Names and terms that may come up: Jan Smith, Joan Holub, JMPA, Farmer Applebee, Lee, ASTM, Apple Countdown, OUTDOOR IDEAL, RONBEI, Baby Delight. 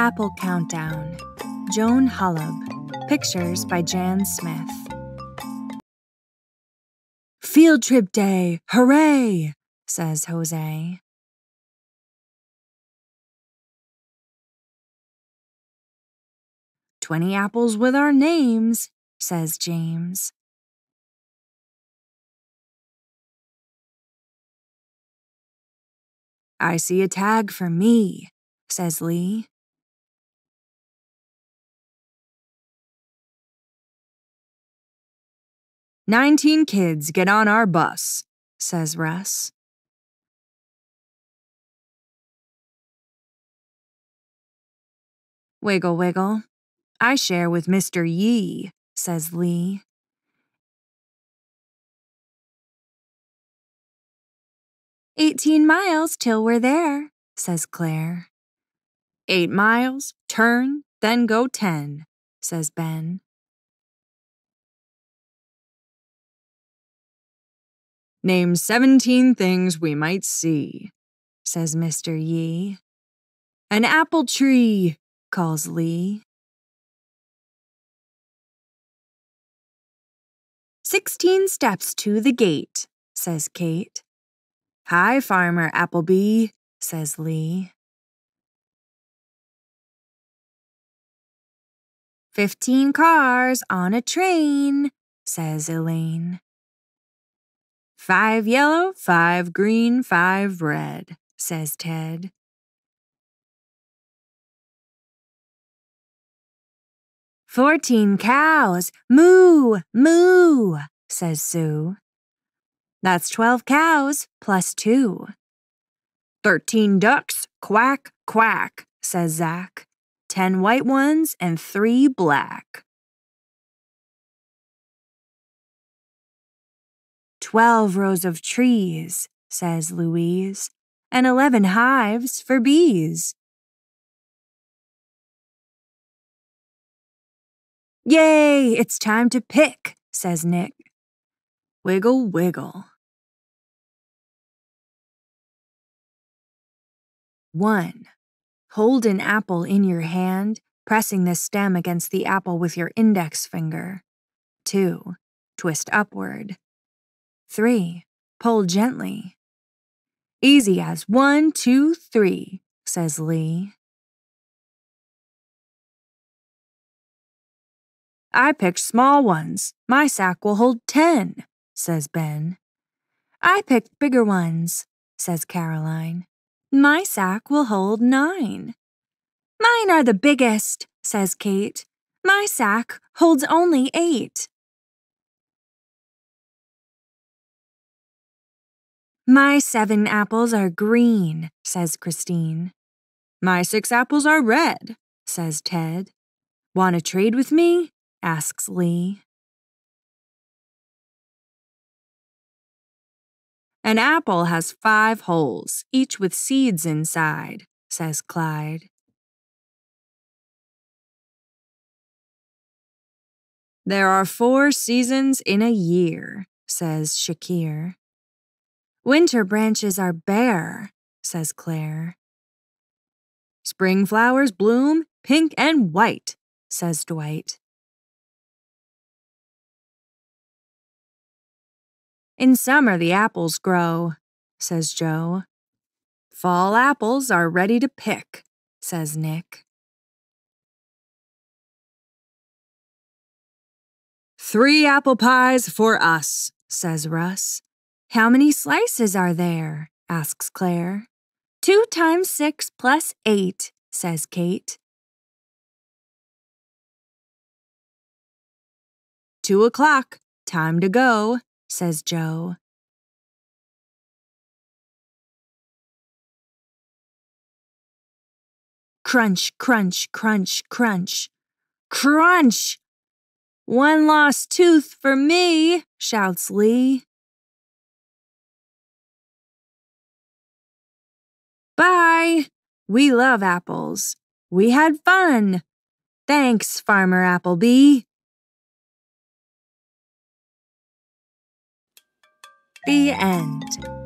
Apple Countdown, Joan Holub. Pictures by Jan Smith. "Field trip day, hooray," says Jose. "20 apples with our names," says James. "I see a tag for me," says Lee. "19 kids get on our bus," says Russ. "Wiggle, wiggle. I share with Mr. Yee," says Lee. "18 miles till we're there," says Claire. "8 miles, turn, then go 10, says Ben. "Name 17 things we might see," says Mr. Yee. "An apple tree," calls Lee. 16 steps to the gate," says Kate. "Hi, Farmer Applebee," says Lee. 15 cars on a train," says Elaine. 5 yellow, 5 green, 5 red, says Ted. 14 cows, moo, moo, says Sue. "That's 12 cows plus 2. 13 ducks, quack, quack," says Zach. 10 white ones and 3 black. 12 rows of trees, says Louise, and 11 hives for bees. "Yay, it's time to pick," says Nick. Wiggle, wiggle. 1. Hold an apple in your hand, pressing the stem against the apple with your index finger. 2. Twist upward. 3. Pull gently. "Easy as 1, 2, 3, says Lee. "I picked small ones. My sack will hold 10, says Ben. "I picked bigger ones," says Caroline. "My sack will hold 9. "Mine are the biggest," says Kate. "My sack holds only 8. "My 7 apples are green," says Christine. "My 6 apples are red," says Ted. "Want to trade with me?" asks Lee. "An apple has 5 holes, each with seeds inside," says Clyde. "There are 4 seasons in a year," says Shakir. "Winter branches are bare," says Claire. "Spring flowers bloom pink and white," says Dwight. "In summer, the apples grow," says Joe. "Fall apples are ready to pick," says Nick. 3 apple pies for us," says Russ. "How many slices are there?" asks Claire. 2 times 6 plus 8, says Kate. 2 o'clock, time to go," says Joe. 'Crunch, crunch, crunch, crunch. Crunch! 1 lost tooth for me," shouts Lee. "Bye. We love apples. We had fun. Thanks, Farmer Applebee." The end.